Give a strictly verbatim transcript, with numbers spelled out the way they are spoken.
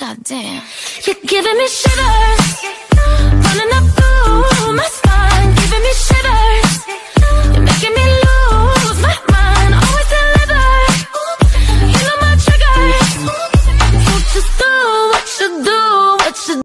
God damn. You're giving me shivers. Running